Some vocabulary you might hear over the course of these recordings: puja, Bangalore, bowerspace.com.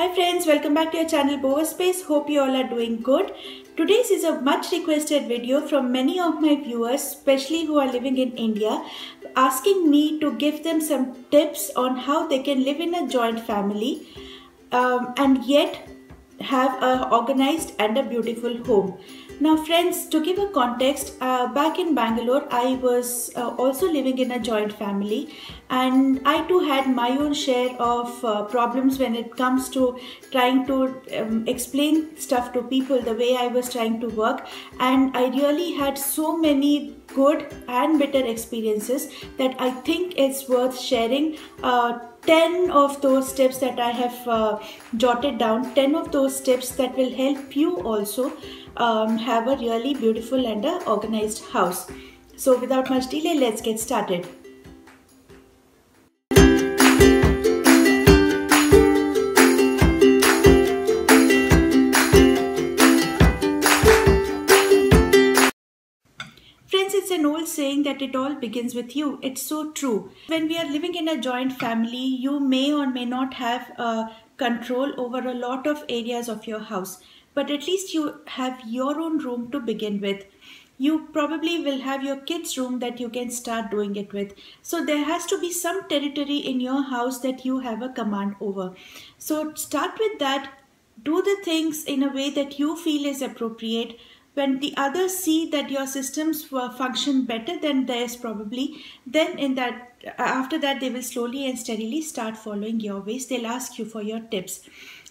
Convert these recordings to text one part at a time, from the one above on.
Hi friends, welcome back to your channel Bower Space. Hope you all are doing good. Today's is a much requested video from many of my viewers, especially who are living in India, asking me to give them some tips on how they can live in a joint family and yet have an organized and a beautiful home. Now friends, to give a context, back in Bangalore, I was also living in a joint family, and I too had my own share of problems when it comes to trying to explain stuff to people the way I was trying to work. And I really had so many good and bitter experiences that I think it's worth sharing 10 of those tips that I have jotted down, 10 of those tips that will help you also have a really beautiful and organized house. So without much delay, let's get started. It's an old saying that it all begins with you. It's so true. When we are living in a joint family, you may or may not have control over a lot of areas of your house, but at least you have your own room to begin with. You probably will have your kids' room that you can start doing it with. So there has to be some territory in your house that you have a command over. So start with that. Do the things in a way that you feel is appropriate. When the others see that your systems function better than theirs probably, then after that they will slowly and steadily start following your ways. They'll ask you for your tips.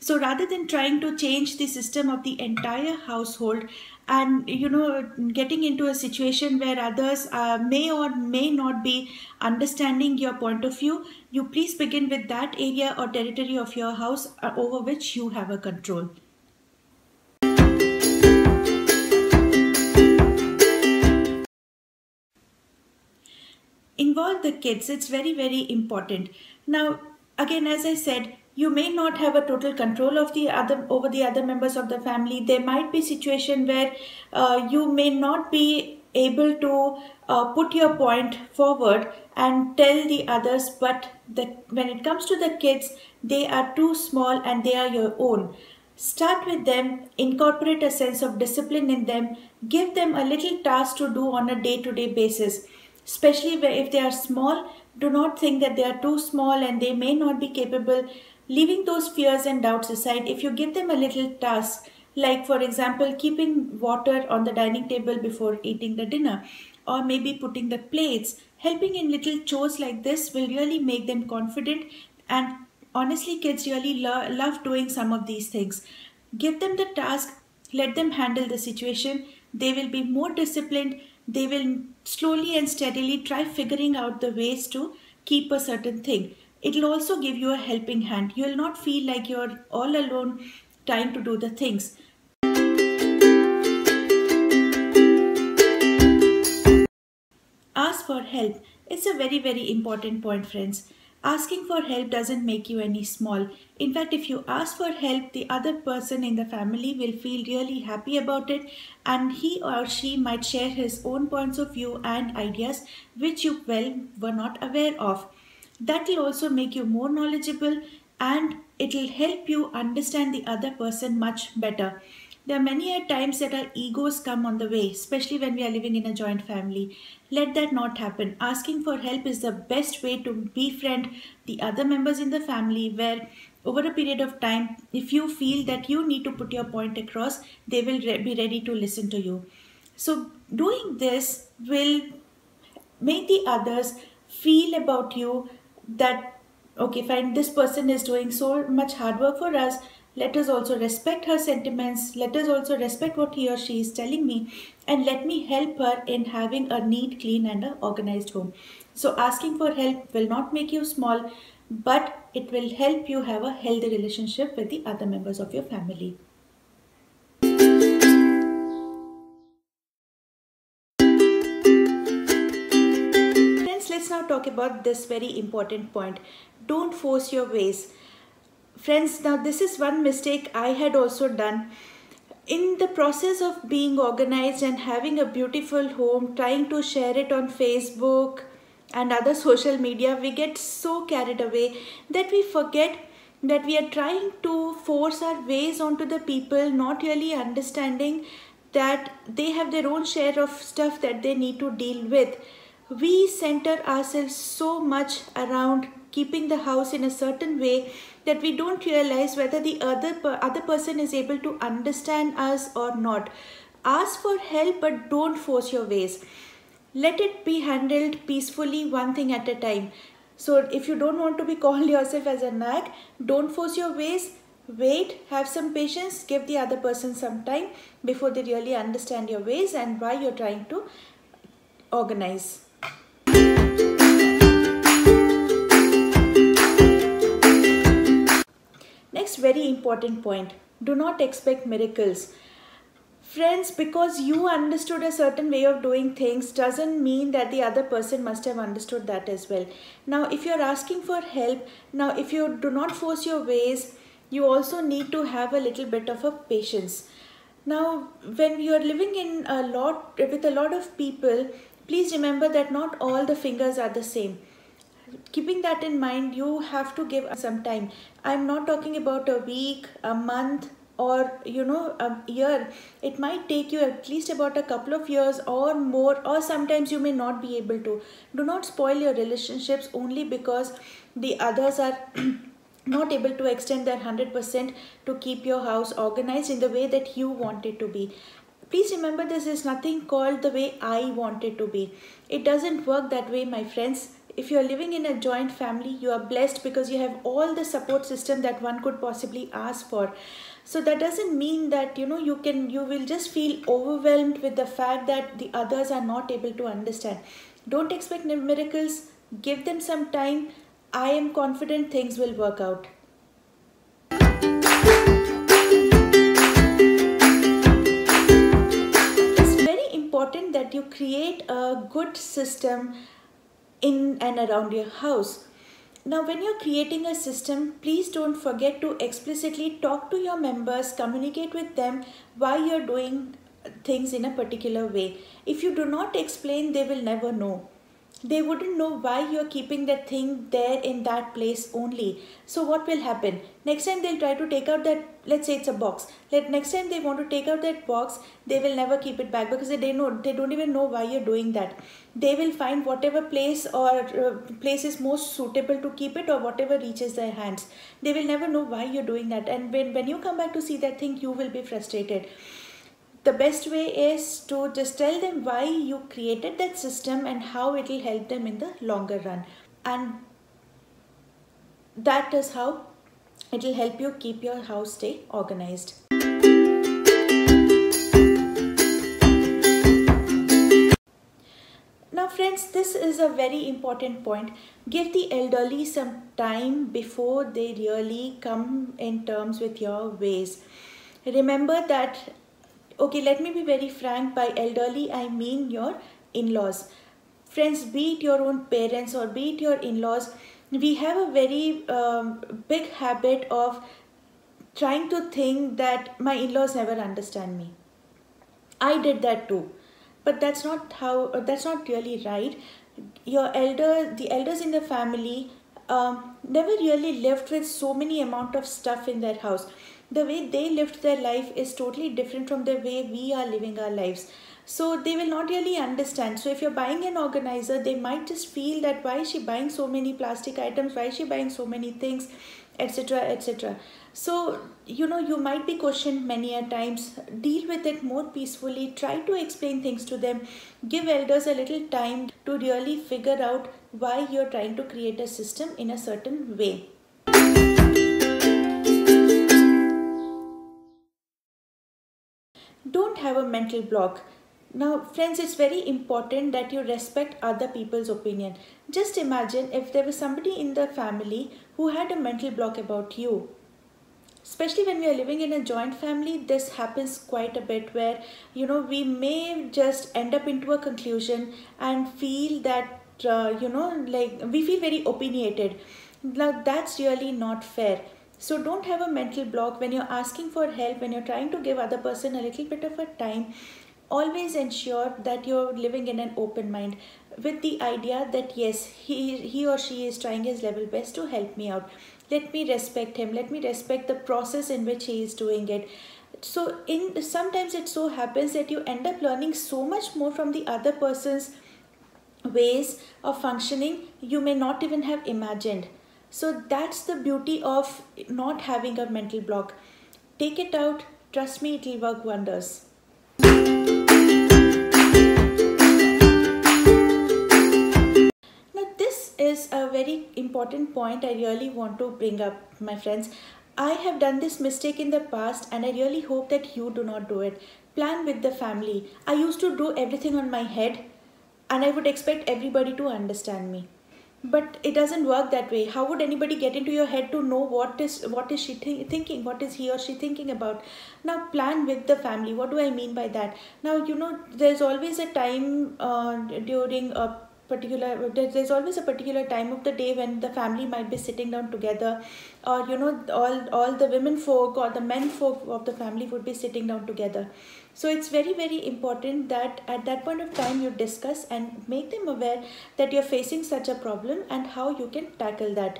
So rather than trying to change the system of the entire household and, you know, getting into a situation where others may or may not be understanding your point of view, you please begin with that area or territory of your house over which you have a control. Involve the kids. It's very, very important. Now, again, as I said, you may not have a total control of over the other members of the family. There might be a situation where you may not be able to put your point forward and tell the others, but when it comes to the kids, they are too small and they are your own. Start with them, incorporate a sense of discipline in them, give them a little task to do on a day-to-day basis. Especially if they are small, do not think that they are too small and they may not be capable. Leaving those fears and doubts aside, if you give them a little task, like for example, keeping water on the dining table before eating the dinner, or maybe putting the plates, helping in little chores like this will really make them confident. And honestly, kids really love doing some of these things. Give them the task, let them handle the situation. They will be more disciplined. They will slowly and steadily try figuring out the ways to keep a certain thing. It'll also give you a helping hand. You'll not feel like you're all alone trying to do the things. Ask for help. It's a very, very important point, friends. Asking for help doesn't make you any small. In fact, if you ask for help, the other person in the family will feel really happy about it, and he or she might share his own points of view and ideas which you were not aware of. That will also make you more knowledgeable, and it will help you understand the other person much better. There are many times that our egos come on the way, especially when we are living in a joint family. Let that not happen. Asking for help is the best way to befriend the other members in the family, where over a period of time, if you feel that you need to put your point across, they will be ready to listen to you. So doing this will make the others feel about you that, okay, fine, this person is doing so much hard work for us. Let us also respect her sentiments. Let us also respect what he or she is telling me, and let me help her in having a neat, clean and an organized home. So asking for help will not make you small, but it will help you have a healthy relationship with the other members of your family. Friends, let's now talk about this very important point. Don't force your ways. Friends, now this is one mistake I had also done. In the process of being organized and having a beautiful home, trying to share it on Facebook and other social media, we get so carried away that we forget that we are trying to force our ways onto the people, not really understanding that they have their own share of stuff that they need to deal with. We center ourselves so much around keeping the house in a certain way that we don't realize whether the other person is able to understand us or not. Ask for help, but don't force your ways. Let it be handled peacefully, one thing at a time. So if you don't want to be called yourself as a nag, don't force your ways, wait, have some patience, give the other person some time before they really understand your ways and why you're trying to organize. Next very important point, do not expect miracles. Friends, because you understood a certain way of doing things doesn't mean that the other person must have understood that as well. Now, if you're asking for help, now if you do not force your ways, you also need to have a little bit of a patience. Now, when you're living in with a lot of people, please remember that not all the fingers are the same. Keeping that in mind, you have to give some time. I'm not talking about a week, a month, or a year. It might take you at least about a couple of years or more, or sometimes you may not be able to. Do not spoil your relationships only because the others are not able to extend their 100% to keep your house organized in the way that you want it to be. Please remember, this is nothing called the way I want it to be. It doesn't work that way, my friends. If you are living in a joint family, you are blessed because you have all the support system that one could possibly ask for. So that doesn't mean that you will just feel overwhelmed with the fact that the others are not able to understand. Don't expect miracles. Give them some time. I am confident things will work out. It's very important that you create a good system in and around your house. Now, when you're creating a system, please don't forget to explicitly talk to your members, communicate with them why you're doing things in a particular way. If you do not explain, they will never know. They wouldn't know why you're keeping that thing there in that place only. So what will happen? Next time they'll try to take out that, let's say it's a box. Next time they want to take out that box, they will never keep it back because they don't even know why you're doing that. They will find whatever place or place is most suitable to keep it, or whatever reaches their hands. They will never know why you're doing that. And when you come back to see that thing, you will be frustrated. The best way is to just tell them why you created that system and how it will help them in the longer run. And that is how it will help you keep your house stay organized. Now friends, this is a very important point. Give the elderly some time before they really come in terms with your ways. Remember that. Okay, let me be very frank, by elderly I mean your in-laws. Friends, be it your own parents or be it your in-laws, we have a very big habit of trying to think that my in-laws never understand me. I did that too, but that's not really right. The elders in the family never really lived with so many amount of stuff in their house. The way they lived their life is totally different from the way we are living our lives. So they will not really understand. So if you're buying an organizer, they might just feel that why is she buying so many plastic items? Why is she buying so many things, etc, etc. So, you might be questioned many a times. Deal with it more peacefully. Try to explain things to them. Give elders a little time to really figure out why you're trying to create a system in a certain way. Don't have a mental block. Now, friends, it's very important that you respect other people's opinion. Just imagine if there was somebody in the family who had a mental block about you. Especially when we are living in a joint family, this happens quite a bit where, we may just end up into a conclusion and feel that, we feel very opinionated. Now, that's really not fair. So don't have a mental block when you're asking for help, when you're trying to give other person a little bit of a time. always ensure that you're living in an open mind with the idea that yes, he or she is trying his level best to help me out. Let me respect him. Let me respect the process in which he is doing it. So sometimes it so happens that you end up learning so much more from the other person's ways of functioning you may not even have imagined. So that's the beauty of not having a mental block. Take it out. Trust me, it will work wonders. Now this is a very important point I really want to bring up, my friends. I have done this mistake in the past and I really hope that you do not do it. Plan with the family. I used to do everything on my head and I would expect everybody to understand me. But it doesn't work that way. How would anybody get into your head to know what is she thinking? What is he or she thinking about? Now plan with the family. What do I mean by that? Now, you know, there's always a time there's always a particular time of the day when the family might be sitting down together, or you know, all the women folk or the men folk of the family would be sitting down together. So it's very, very important that at that point of time you discuss and make them aware that you're facing such a problem and how you can tackle that.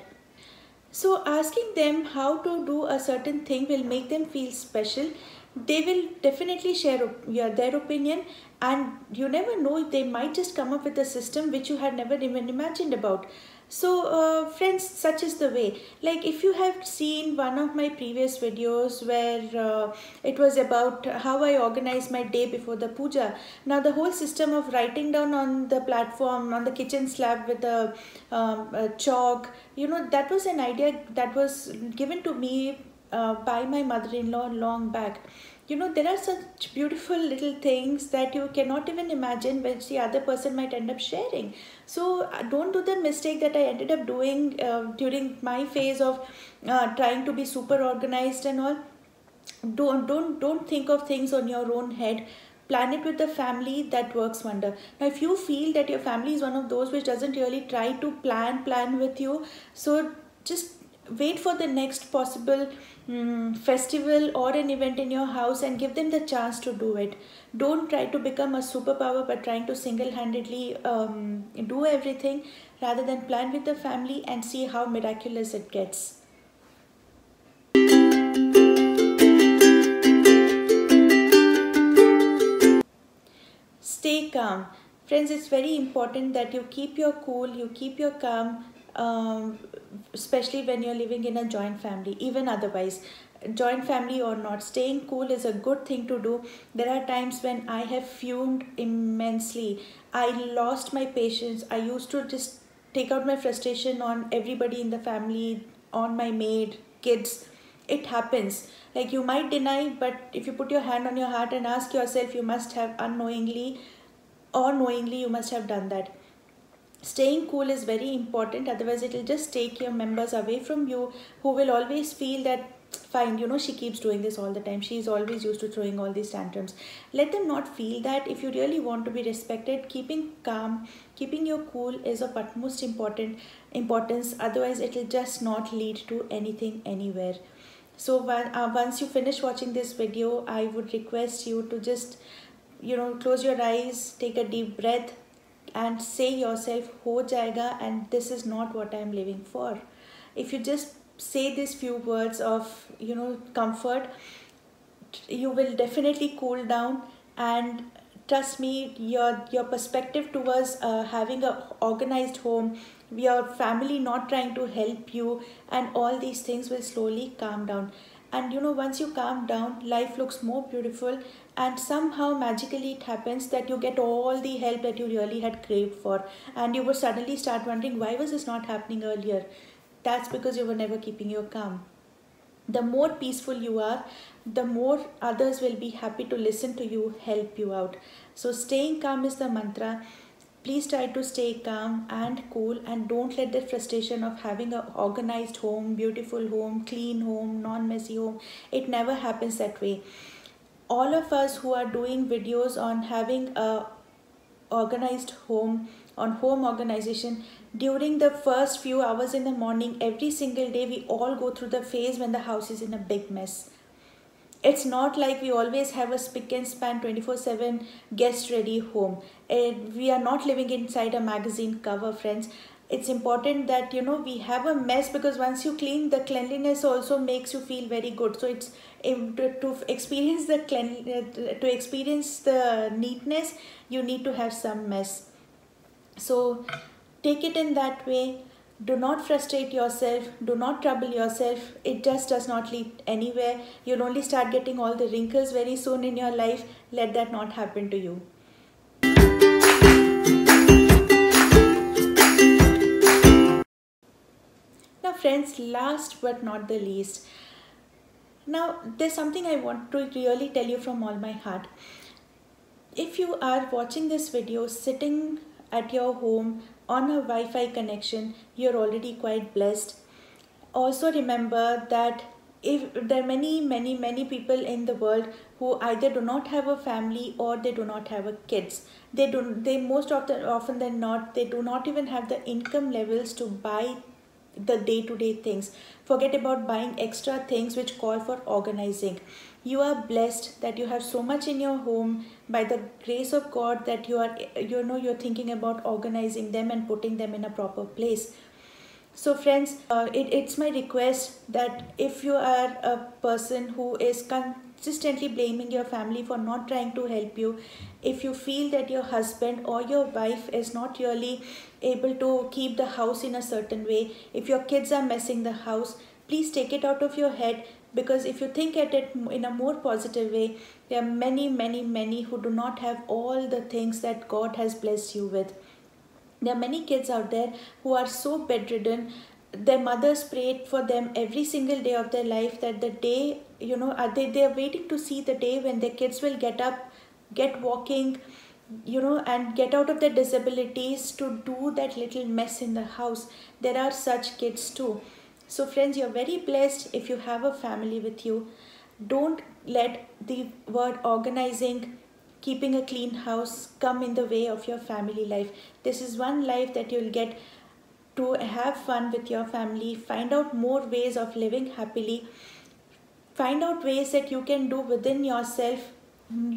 So asking them how to do a certain thing will make them feel special. They will definitely share their opinion, and you never know, they might just come up with a system which you had never even imagined about. So friends, such is the way. Like if you have seen one of my previous videos where it was about how I organize my day before the puja. Now the whole system of writing down on the platform, on the kitchen slab with a chalk, you know, that was an idea that was given to me by my mother-in-law long back. You know, there are such beautiful little things that you cannot even imagine which the other person might end up sharing. So don't do the mistake that I ended up doing during my phase of trying to be super organized and all. Don't think of things on your own head. Plan it with the family. That works wonder. Now, if you feel that your family is one of those which doesn't really try to plan with you, so just wait for the next possible festival or an event in your house and give them the chance to do it. Don't try to become a superpower by trying to single-handedly do everything. Rather than plan with the family and see how miraculous it gets. Stay calm. Friends, it's very important that you keep your cool, you keep your calm. Especially when you're living in a joint family, even otherwise, joint family or not, staying cool is a good thing to do. There are times when I have fumed immensely. I lost my patience. I used to just take out my frustration on everybody in the family, on my maid, kids. It happens. Like you might deny, but if you put your hand on your heart and ask yourself, you must have unknowingly or knowingly, you must have done that. Staying cool is very important, otherwise it will just take your members away from you, who will always feel that, fine, you know, she keeps doing this all the time. She's always used to throwing all these tantrums. Let them not feel that. If you really want to be respected, keeping calm, keeping your cool is of utmost importance, otherwise it will just not lead to anything anywhere. So once you finish watching this video, I would request you to just, you know, close your eyes, take a deep breath, and say yourself, ho jayega, and this is not what I'm living for. If you just say these few words of, you know, comfort, you will definitely cool down, and trust me, your perspective towards having an organized home, your family not trying to help you, and all these things will slowly calm down. And you know, once you calm down, life looks more beautiful, and somehow magically it happens that you get all the help that you really had craved for, and you would suddenly start wondering, why was this not happening earlier? That's because you were never keeping your calm. The more peaceful you are, the more others will be happy to listen to you, help you out. So staying calm is the mantra. Please try to stay calm and cool, and don't let the frustration of having an organized home, beautiful home, clean home, non-messy home, it never happens that way. All of us who are doing videos on having a organized home, on home organization, during the first few hours in the morning, every single day, we all go through the phase when the house is in a big mess. It's not like we always have a spick and span 24/7 guest ready home. We are not living inside a magazine cover, friends. It's important that, you know, we have a mess, because once you clean, the cleanliness also makes you feel very good. So it's to experience the neatness, you need to have some mess. So take it in that way. Do not frustrate yourself. Do not trouble yourself. It just does not lead anywhere. You'll only start getting all the wrinkles very soon in your life. Let that not happen to you. Now friends, last but not the least. Now there's something I want to really tell you from all my heart. If you are watching this video sitting at your home on a Wi-Fi connection, you're already quite blessed. Also remember that if there are many people in the world who either do not have a family or they do not have a kids. They most often than not, they do not even have the income levels to buy the day-to-day things. Forget about buying extra things which call for organizing. You are blessed that you have so much in your home by the grace of God that you are, you know, you're thinking about organizing them and putting them in a proper place. So friends, it's my request that if you are a person who is consistently blaming your family for not trying to help you, if you feel that your husband or your wife is not really able to keep the house in a certain way, if your kids are messing the house, please take it out of your head, because if you think at it in a more positive way, there are many who do not have all the things that God has blessed you with. There are many kids out there who are so bedridden. Their mothers prayed for them every single day of their life, that the day, you know, they are waiting to see the day when their kids will get up, get walking, you know, and get out of their disabilities to do that little mess in the house. There are such kids too. So friends, you're very blessed if you have a family with you. Don't let the word organizing, keeping a clean house come in the way of your family life. This is one life that you'll get to have fun with your family, find out more ways of living happily, find out ways that you can do within yourself.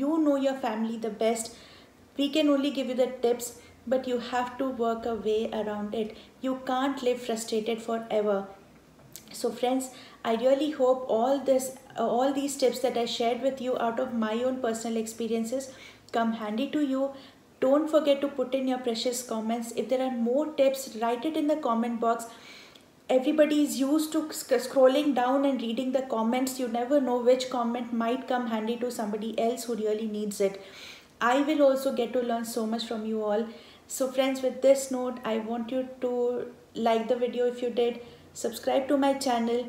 You know your family the best. We can only give you the tips, but you have to work a way around it. You can't live frustrated forever. So friends, I really hope all these tips that I shared with you out of my own personal experiences come handy to you. Don't forget to put in your precious comments. If there are more tips, write it in the comment box. Everybody is used to scrolling down and reading the comments. You never know which comment might come handy to somebody else who really needs it. I will also get to learn so much from you all. So friends, with this note, I want you to like the video if you did, subscribe to my channel,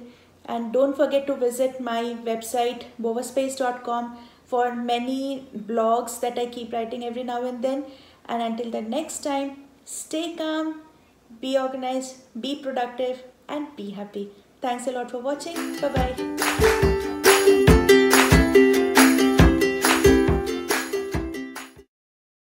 and don't forget to visit my website bowerspace.com for many blogs that I keep writing every now and then. And until the next time, stay calm, be organized, be productive, and be happy. Thanks a lot for watching. Bye-bye.